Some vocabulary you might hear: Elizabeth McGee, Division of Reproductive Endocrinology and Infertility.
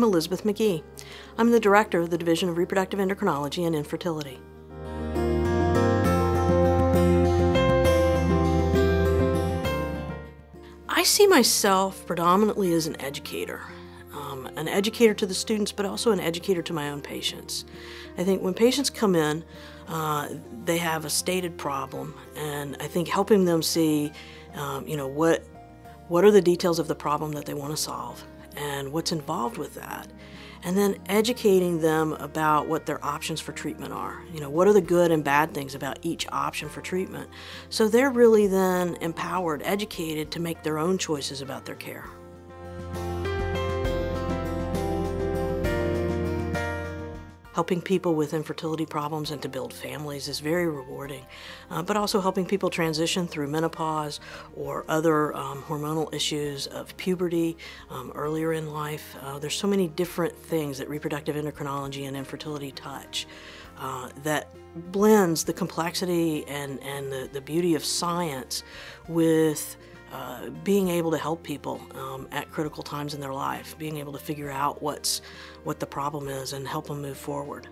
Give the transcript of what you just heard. I'm Elizabeth McGee. I'm the Director of the Division of Reproductive Endocrinology and Infertility. I see myself predominantly as an educator to the students, but also an educator to my own patients. I think when patients come in, they have a stated problem, and I think helping them see, what are the details of the problem that they want to solve, and what's involved with that, and then educating them about what their options for treatment are. What are the good and bad things about each option for treatment? So they're really then empowered, educated to make their own choices about their care. Helping people with infertility problems and to build families is very rewarding, but also helping people transition through menopause or other hormonal issues of puberty earlier in life. There's so many different things that reproductive endocrinology and infertility touch that blends the complexity and the beauty of science with being able to help people at critical times in their life, being able to figure out what the problem is and help them move forward.